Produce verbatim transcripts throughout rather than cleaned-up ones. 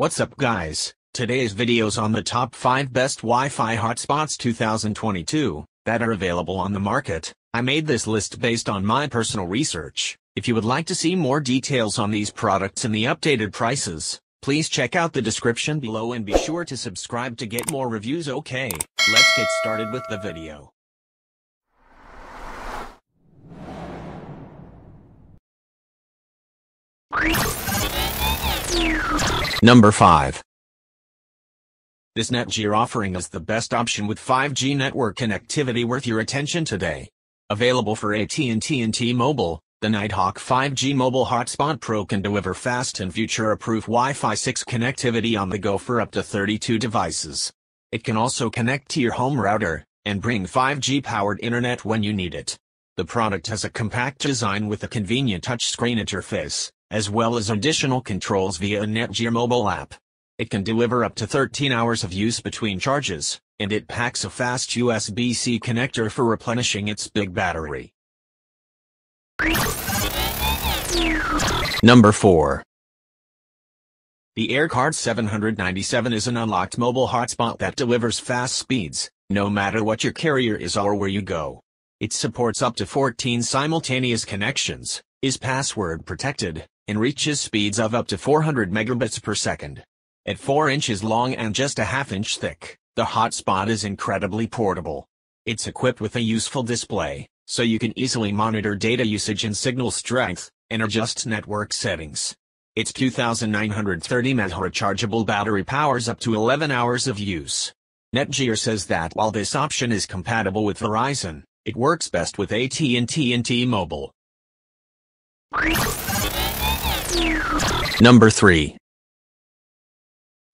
What's up guys, today's video's on the top five best Wi-Fi hotspots two thousand twenty-two, that are available on the market. I made this list based on my personal research. If you would like to see more details on these products and the updated prices, please check out the description below and be sure to subscribe to get more reviews. Okay, let's get started with the video. Number five. This Netgear offering is the best option with five G network connectivity worth your attention today. Available for A T and T and T-Mobile, the Nighthawk five G Mobile Hotspot Pro can deliver fast and future-proof Wi-Fi six connectivity on the go for up to thirty-two devices. It can also connect to your home router, and bring five G powered internet when you need it. The product has a compact design with a convenient touchscreen interface, as well as additional controls via a Netgear mobile app. It can deliver up to thirteen hours of use between charges, and it packs a fast U S B C connector for replenishing its big battery. Number four. The AirCard seven ninety-seven is an unlocked mobile hotspot that delivers fast speeds, no matter what your carrier is or where you go. It supports up to fourteen simultaneous connections, is password protected, and reaches speeds of up to four hundred megabits per second. At four inches long and just a half inch thick, the hotspot is incredibly portable. It's equipped with a useful display, so you can easily monitor data usage and signal strength, and adjust network settings. Its two thousand nine hundred thirty mAh rechargeable battery powers up to eleven hours of use. Netgear says that while this option is compatible with Verizon, it works best with A T and T and T-Mobile. Number three.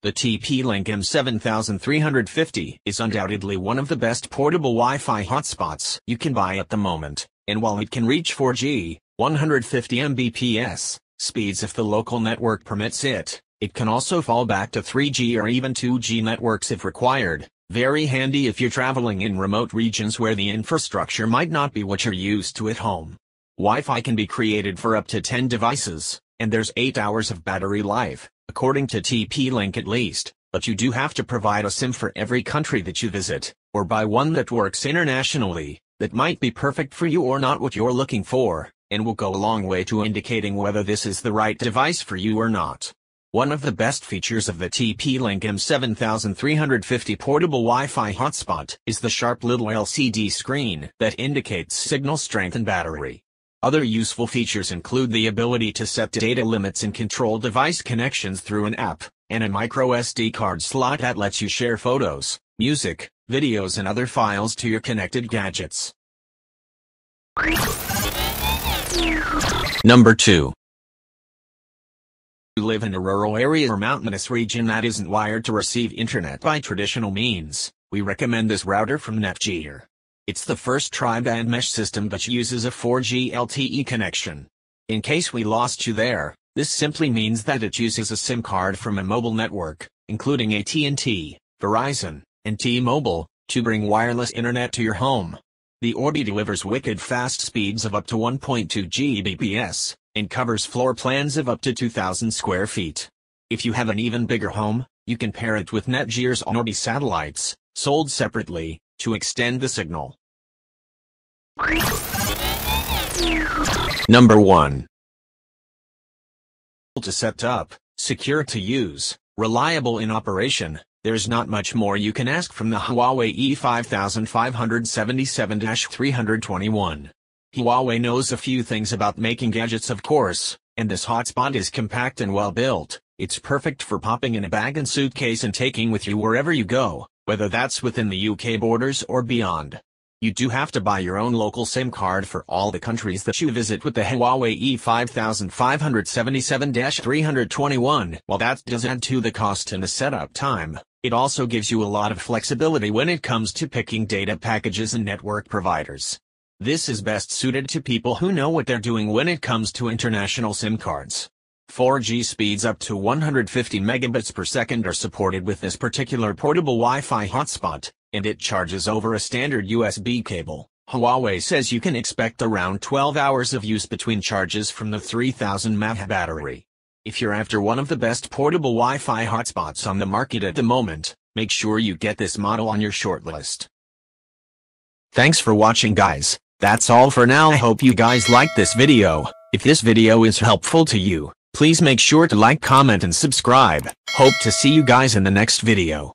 The T P-Link M seven thousand three hundred fifty is undoubtedly one of the best portable Wi-Fi hotspots you can buy at the moment, and while it can reach four G, one hundred fifty megabits per second, speeds if the local network permits it, it can also fall back to three G or even two G networks if required, very handy if you're traveling in remote regions where the infrastructure might not be what you're used to at home. Wi-Fi can be created for up to ten devices, and there's eight hours of battery life, according to T P-Link at least, but you do have to provide a SIM for every country that you visit, or buy one that works internationally, that might be perfect for you or not what you're looking for, and will go a long way to indicating whether this is the right device for you or not. One of the best features of the T P-Link M seven thousand three hundred fifty portable Wi-Fi hotspot is the sharp little L C D screen that indicates signal strength and battery. Other useful features include the ability to set data limits and control device connections through an app, and a micro S D card slot that lets you share photos, music, videos and other files to your connected gadgets. Number two. If you live in a rural area or mountainous region that isn't wired to receive internet by traditional means, we recommend this router from Netgear. It's the first tri-band mesh system that uses a four G L T E connection. In case we lost you there, this simply means that it uses a SIM card from a mobile network, including A T and T, Verizon, and T-Mobile, to bring wireless internet to your home. The Orbi delivers wicked fast speeds of up to one point two gigabits per second, and covers floor plans of up to two thousand square feet. If you have an even bigger home, you can pair it with Netgear's Orbi satellites, sold separately, to extend the signal. Number one. To set up, secure to use, reliable in operation, there's not much more you can ask from the Huawei E five five seven seven dash three two one. Huawei knows a few things about making gadgets of course, and this hotspot is compact and well built. It's perfect for popping in a bag and suitcase and taking with you wherever you go, whether that's within the U K borders or beyond. You do have to buy your own local SIM card for all the countries that you visit with the Huawei E five five seven seven dash three two one. While that does add to the cost and the setup time, it also gives you a lot of flexibility when it comes to picking data packages and network providers. This is best suited to people who know what they're doing when it comes to international SIM cards. four G speeds up to one hundred fifty megabits per second are supported with this particular portable Wi-Fi hotspot, and it charges over a standard U S B cable. Huawei says you can expect around twelve hours of use between charges from the three thousand milliamp hour battery. If you're after one of the best portable Wi-Fi hotspots on the market at the moment, make sure you get this model on your shortlist. Thanks for watching, guys. That's all for now. I hope you guys liked this video. If this video is helpful to you, please make sure to like, comment, and subscribe. Hope to see you guys in the next video.